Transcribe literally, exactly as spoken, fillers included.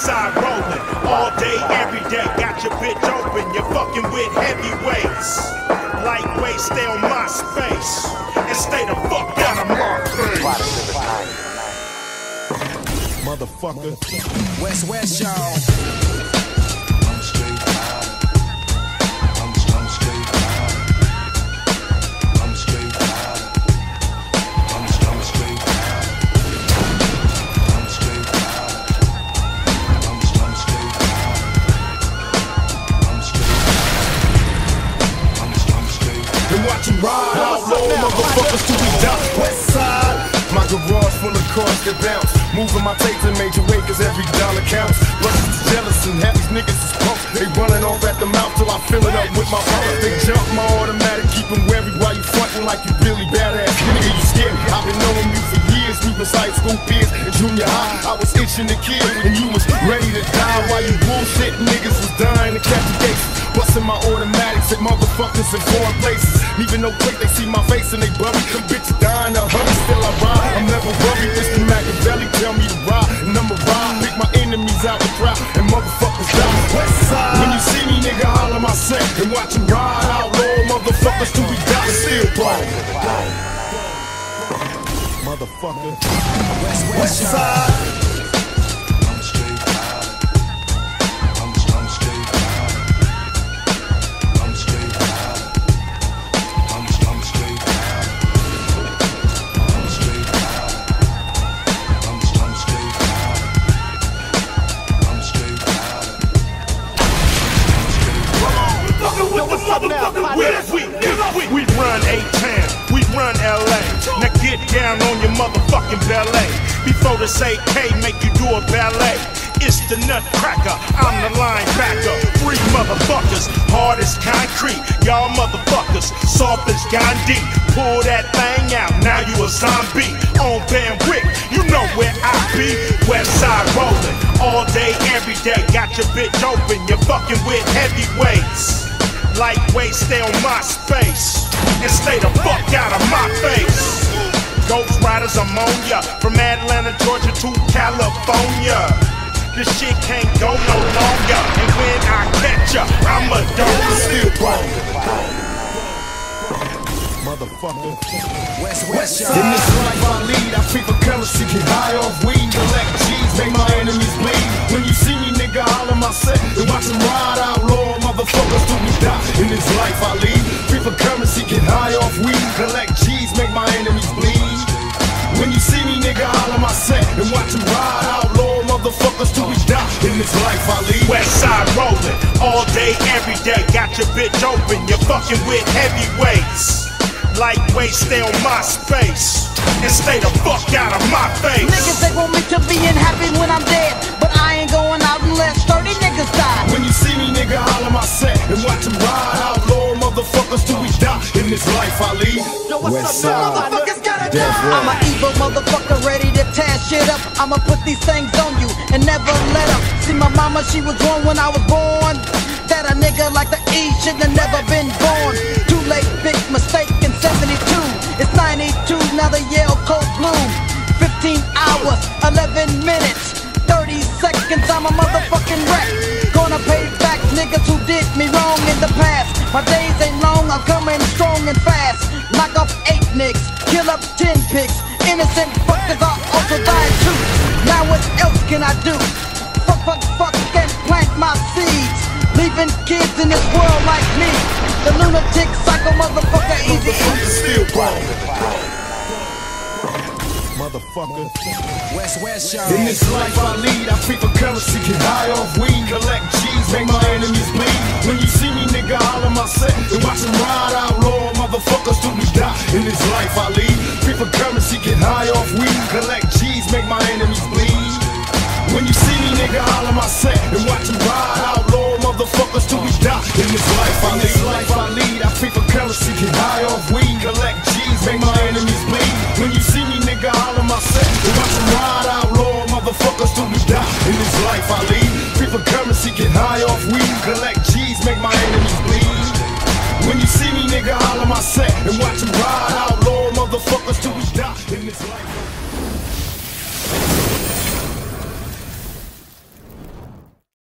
side rolling all day, every day. Got your bitch open, you're fucking with heavyweights. Lightweight, stay on my space and stay the fuck out of my face. Motherfucker. West, West, y'all. Motherfuckers to be down west side. My garage full of cars that bounce. Moving my tapes in major way, cause every dollar counts. Russians is jealous and half these niggas is punk. They running off at the mouth till I fill it up with my power. They jump my automatic, keep them wary while you frontin' like you really badass. Nigga, you scared? I've been knowing you for years. We was high school peers in junior high. I was itching to kill, and you was ready to die while you bullshit niggas was dying to catch a case. Bustin' my automatics at motherfuckers in foreign places. Leaving no plate, they see my face and they bury. Them bitches dying, I hurry, still I ride. I'm never worried, this the Machiavelli tell me to ride. And I'ma ride, pick my enemies out the crowd. And motherfuckers die, Westside. When you see me, nigga, holler my set. And watch them ride out, roll motherfuckers till we die. Still party. Motherfucker. West, West Side. Motherfucking ballet. Before this A K make you do a ballet. It's the nutcracker, I'm the linebacker. Free motherfuckers, hard as concrete. Y'all motherfuckers, soft as Gandhi. Pull that thing out, now you a zombie. On bandwidth, you know where I be. Westside rolling, all day, every day. Got your bitch open, you're fucking with heavyweights. Lightweight, stay on my space and stay the fuck out of my face. Ghost Riders, I'm on ya. From Atlanta, Georgia to California. This shit can't go no longer. And when I catch ya, I'm a dog. Still bone. Motherfucker. West, West, y'all. In this life I lead, I feel for currency. Get high off weed, collect cheese, make my enemies bleed. When you see me, nigga, holler my set. And watch them ride out, roll motherfuckers till we die. In this life I lead, feel for currency. Get high off weed, collect cheese, make my enemies bleed. When you see me, nigga, holler my set. And watch them ride out, low motherfuckers till we die. In this life I lead. Westside rolling, all day, every day. Got your bitch open, you're fucking with heavyweights. Lightweight, stay on my space and stay the fuck out of my face. Niggas, they want me to be unhappy when I'm dead, but I ain't going out unless thirty niggas die. When you see me, nigga, holler my set. And watch them ride out, low motherfuckers till we die. In this life I lead. Yo, what's up, motherfuckers? I'm an evil motherfucker ready to tear shit up. I'ma put these things on you and never let up. See my mama, she was born when I was born. That a nigga like the E shouldn't have never been born. Too late, big mistake in seventy-two. It's ninety-two, now they yell cold blue. fifteen hours, eleven minutes, thirty seconds, I'm a motherfucking wreck. Gonna pay back niggas who did me wrong in the past. My days ain't long, I'm coming strong and fast. Knock off eight niggas, kill up ten pigs. Innocent fuckers are also dying too. Now what else can I do? Fuck, fuck, fuck and plant my seeds. Leaving kids in this world like me. The lunatic, psycho, motherfucker, easy. Still bone. Motherfucker. West, West, y'all. In this life I lead, I free for currency. Get high off weed, collect cheese, make my enemies bleed. When you see me, nigga, holler my set. And watch them ride out, roll motherfuckers till we die. In this life I lead, free for currency. Get high off weed, collect cheese, make my enemies bleed. When you see me, nigga, holler my set. And watch them ride out, roll motherfuckers till we die. In this life I lead, life I lead. I free for currency, get high off weed, collect G's, make my enemies bleed. When you see me, nigga, holler my set. And watch them ride out, roll motherfuckers till we die. In this life I lead, free for currency, get high off weed, collect G's, make my enemies bleed. When you see me, nigga, holler my set. And watch them ride out, roll motherfuckers till we die. In this life.